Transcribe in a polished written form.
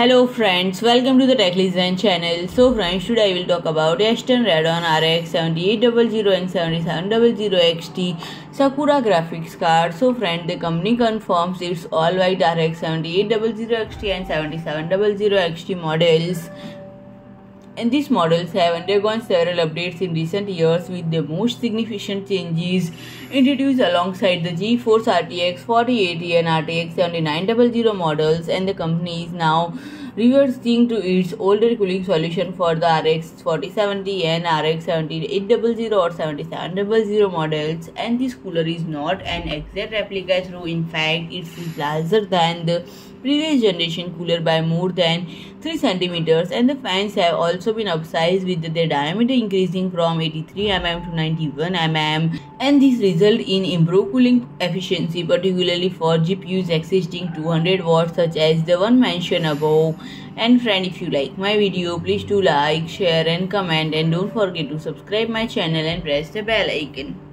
Hello friends, welcome to the Tech Design channel. So friends, today I will talk about Yeston Radeon RX 7800 and 7700 XT SAKURA graphics card. So friends, the company confirms its all-white RX 7800 XT and 7700 XT models. And these models have undergone several updates in recent years, with the most significant changes introduced alongside the GeForce RTX 40 and RTX 7900 models, and the company is now reversing to its older cooling solution for the RX 4070 and RX 7800 or 7700 models. And this cooler is not an exact replica through, in fact, it is larger than the previous generation cooler by more than 3 cm, and the fans have also been upsized, with their diameter increasing from 83 mm to 91 mm, and this result in improved cooling efficiency, particularly for GPUs exceeding 200 watts such as the one mentioned above. And friend, if you like my video, please do like, share and comment, and don't forget to subscribe my channel and press the bell icon.